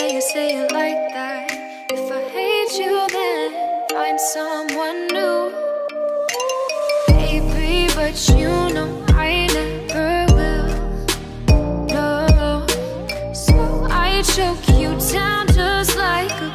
say it like that. If I hate you, then find someone new. Baby, but you know I never will. No, so I choke you down just like a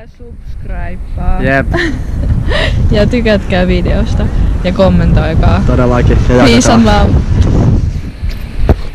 subscribea. Jep. Ja tykätkää videosta ja kommentoikaa. Todellakin. Peace and love.